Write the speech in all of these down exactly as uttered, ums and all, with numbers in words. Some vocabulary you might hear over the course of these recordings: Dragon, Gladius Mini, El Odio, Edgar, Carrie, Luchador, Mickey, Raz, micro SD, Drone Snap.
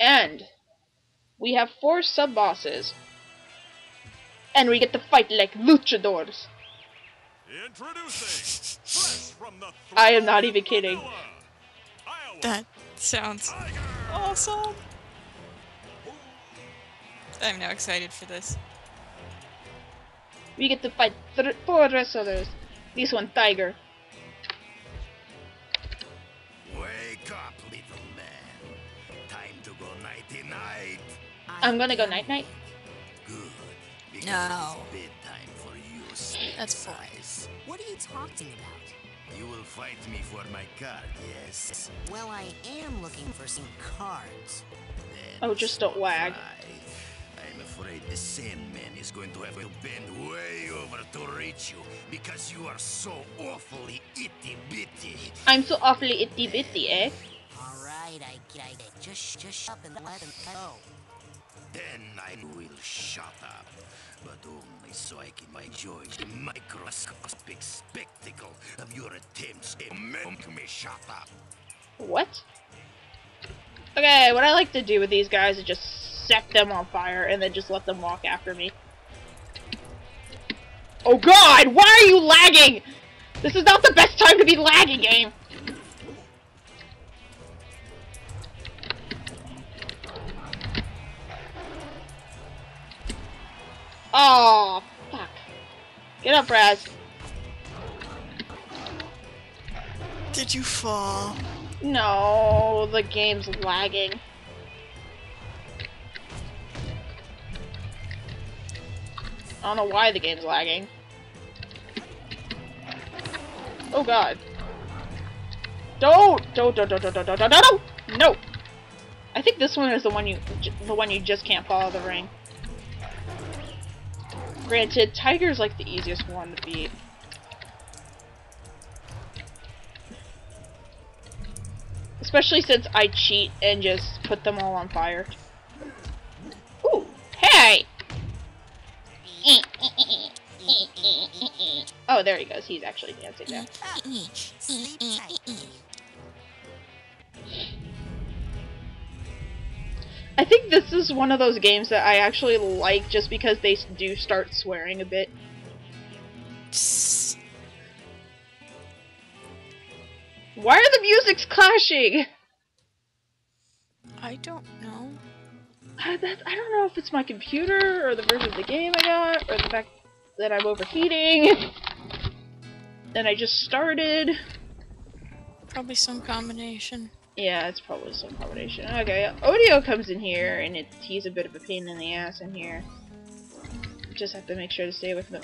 And we have four sub-bosses. And we get to fight like luchadors. Introducing fresh from the I am not even kidding. Manila, that sounds Tiger. Awesome. I'm now excited for this. We get to fight th four wrestlers. This one, Tiger. Wake up, little man. Time to go nighty night. I'm gonna go night night. Good. No. That's flies. What are you talking about? You will fight me for my card, yes. Well, I am looking for some cards. Then oh, just don't wag. I'm afraid the Sandman is going to have to bend way over to reach you because you are so awfully itty bitty. I'm so awfully itty bitty, eh? Alright, I get it. Just, just shut up and let him go. Then I will shut up, but only so I can enjoy the microscopic spectacle of your attempts to make me shut up. What? Okay, what I like to do with these guys is just set them on fire and then just let them walk after me. Oh god, why are you lagging? This is not the best time to be lagging, game. Oh, fuck. Get up, Raz. Did you fall? No, the game's lagging. I don't know why the game's lagging. Oh god. Don't, don't, don't, don't, don't, don't, don't, don't, no! I think this one is the one you, the one you just can't follow the ring. Granted, Tiger's like the easiest one to beat. Especially since I cheat and just put them all on fire. Ooh, hey! Oh, there he goes. He's actually dancing now. I think this is one of those games that I actually like just because they do start swearing a bit. Why are the musics clashing? I don't know. I, that, I don't know if it's my computer or the version of the game I got or the fact that I'm overheating and I just started. Probably some combination. Yeah, it's probably some combination. Okay, Odio comes in here, and it, he's a bit of a pain in the ass in here. Just have to make sure to stay away from them.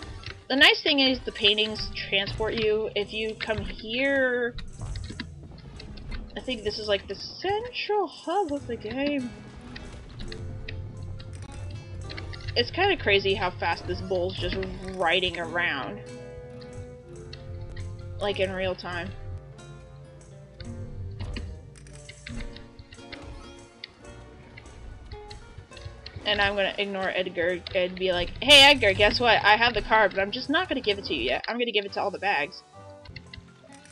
The nice thing is the paintings transport you. If you come here, I think this is like the central hub of the game. It's kind of crazy how fast this bull's just riding around. Like in real time. And I'm gonna ignore Edgar and be like, hey Edgar, guess what? I have the card, but I'm just not gonna give it to you yet. I'm gonna give it to all the bags.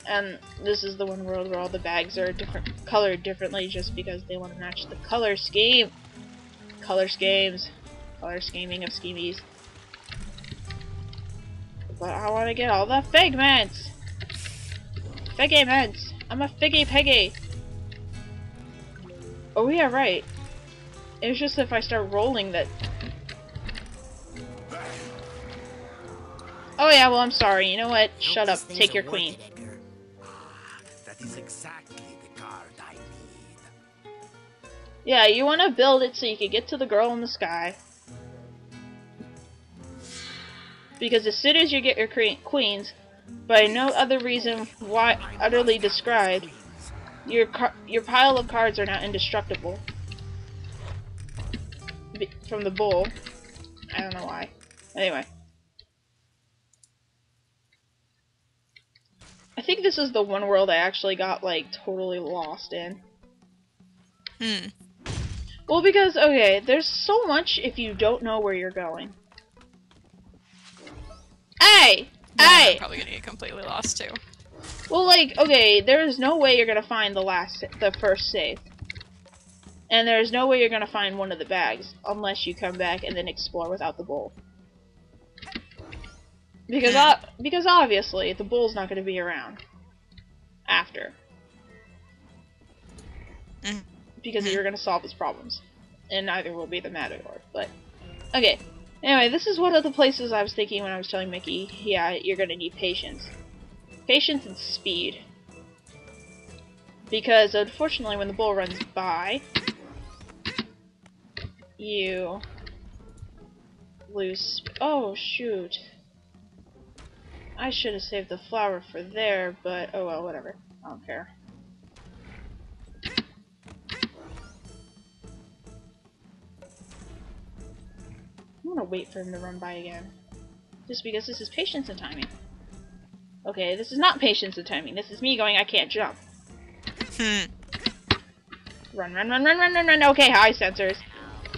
And this is the one world where all the bags are different, colored differently just because they want to match the color scheme. Color schemes. Color scheming of schemies. But I want to get all the figments! Figments! I'm a figgy piggy! Oh yeah, right. It's just if I start rolling that... Oh yeah, well I'm sorry, you know what? Shut up, take your queen. That is exactly the card I need. Yeah, you want to build it so you can get to the girl in the sky. Because as soon as you get your queens, by no other reason why utterly described, your, your pile of cards are now indestructible. From the bull. I don't know why. Anyway. I think this is the one world I actually got, like, totally lost in. Hmm. Well, because, okay, there's so much if you don't know where you're going. Hey! Well, hey! I'm probably gonna get completely lost, too. Well, like, okay, there is no way you're gonna find the last, the first save. And there's no way you're going to find one of the bags unless you come back and then explore without the bowl. Because uh, because obviously the bull's not going to be around after, mm. because you're going to solve his problems, and neither will be the Matador. But okay, anyway, this is one of the places I was thinking when I was telling Mickey, yeah, you're going to need patience, patience and speed, because unfortunately when the bull runs by, you lose. Oh shoot. I should have saved the flower for there, but oh well, whatever. I don't care. I'm gonna wait for him to run by again. Just because this is patience and timing. Okay, this is not patience and timing. This is me going, I can't jump. Hmm. Run, run, run, run, run, run, run. Okay, hi, sensors.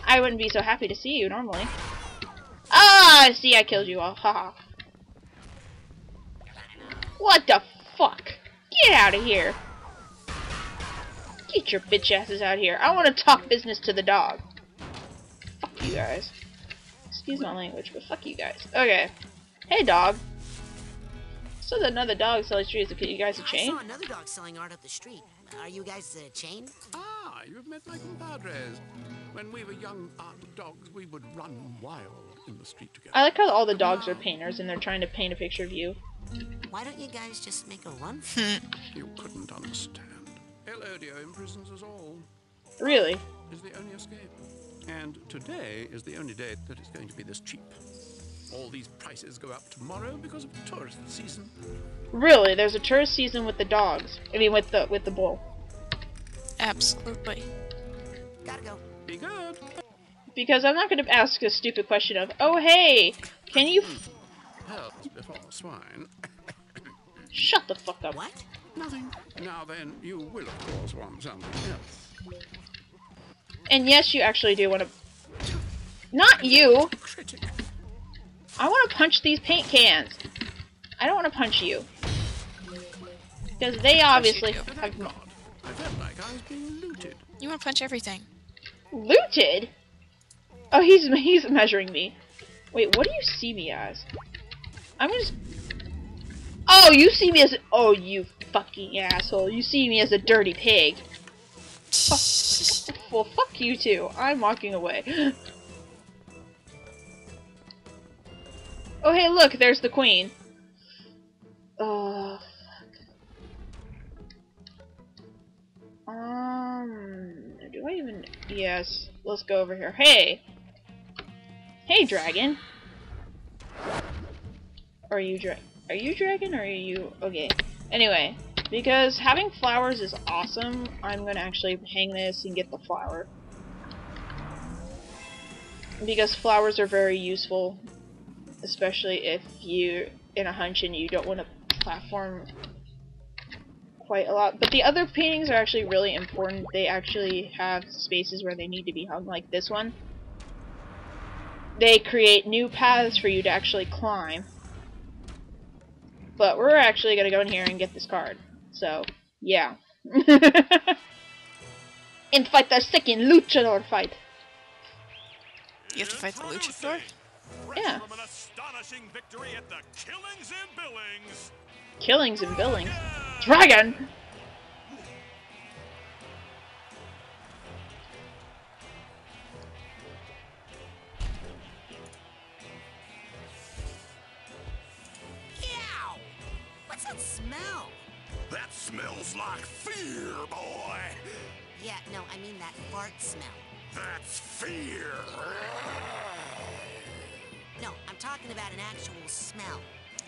I wouldn't be so happy to see you normally. Ah, see, I killed you all. Haha. What the fuck? Get out of here. Get your bitch asses out of here. I want to talk business to the dog. Fuck you guys. Excuse my language, but fuck you guys. Okay. Hey, dog. So there's another dog selling trees. You guys a chain? I saw another dog selling art up the street. Are you guys a chain? Ah, you've met my compadres. When we were young art dogs, we would run wild in the street together. I like how all the dogs are painters and they're trying to paint a picture of you. Why don't you guys just make a run? You couldn't understand. El Odio imprisons us all. Really? Is the only escape. And today is the only day that it's going to be this cheap. All these prices go up tomorrow because of tourist season. Really? There's a tourist season with the dogs. I mean, with the with the bull. Absolutely. Gotta go. Be good. Because I'm not going to ask a stupid question of, oh hey, can you? Before swine. Shut the fuck up. What? Nothing. Now then, you will of course want something else. And yes, you actually do want to. Not you. Critic. I want to punch these paint cans. I don't want to punch you because they obviously. You have... God, I felt like I was being looted. You want to punch everything? Looted? Oh, he's he's measuring me. Wait, what do you see me as? I'm just. Oh, you see me as. A... Oh, you fucking asshole! You see me as a dirty pig. Fuck. Well, fuck you too. I'm walking away. Oh, hey, look! There's the queen. Oh, fuck. Um. Do I even? Yes. Let's go over here. Hey. Hey, dragon. Are you dra- are you dragon or are you okay? Anyway, because having flowers is awesome, I'm gonna actually hang this and get the flower. Because flowers are very useful, especially if you're in a hunch and you don't want to platform quite a lot. But the other paintings are actually really important. They actually have spaces where they need to be hung, like this one. They create new paths for you to actually climb. But we're actually gonna go in here and get this card. So, yeah. And fight our second Luchador fight. You have to fight the Luchador? Yeah. From an astonishing victory at the Killings and Billings. Killings and Billings? Dragon! Smell. That smells like fear, boy. Yeah, no, I mean that fart smell. That's fear. No, I'm talking about an actual smell.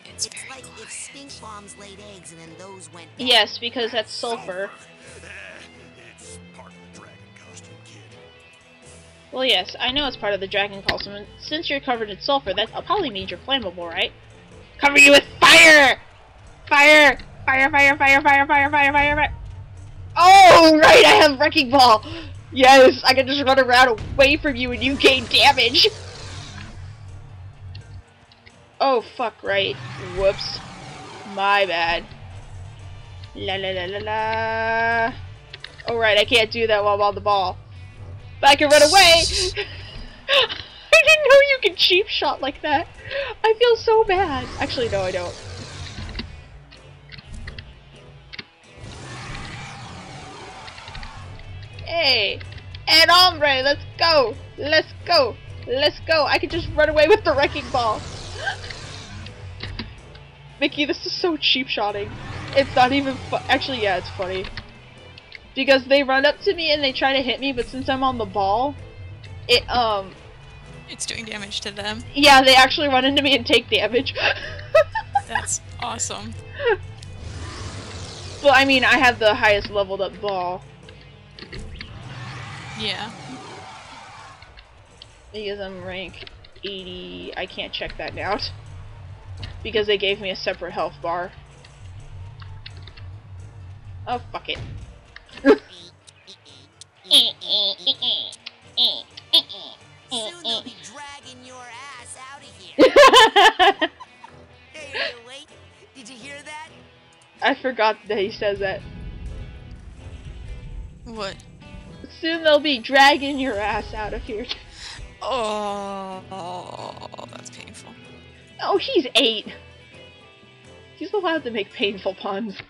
It's, it's very like quiet. If stink bombs laid eggs and then those went. Back. Yes, because that's sulfur. Uh, it's part of the dragon costume, kid. Well, yes, I know it's part of the dragon costume, and since you're covered in sulfur, that probably means you're flammable, right? Cover you with fire. Fire! Fire, fire, fire, fire, fire, fire, fire, fire. Oh, right, I have Wrecking Ball. Yes, I can just run around away from you and you gain damage. Oh, fuck, right. Whoops. My bad. La la la la la. Oh, right, I can't do that while I'm on the ball. But I can run away! I didn't know you could cheap shot like that. I feel so bad. Actually, no, I don't. Hey! And hombre, let's go! Let's go! Let's go! I can just run away with the wrecking ball! Mickey, this is so cheap-shotting. It's not even fu- actually, yeah, it's funny. Because they run up to me and they try to hit me, but since I'm on the ball, it, um... it's doing damage to them. Yeah, they actually run into me and take damage. That's awesome. Well, I mean, I have the highest leveled up ball. Yeah. Because I'm rank eighty, I can't check that out. Because they gave me a separate health bar. Oh, fuck it. Soon they'll be dragging your ass out of here. Hey, wait. Did you hear that? I forgot that he says that. What? Soon they'll be dragging your ass out of here. Oh, oh, that's painful. Oh, he's eight. He's allowed to make painful puns.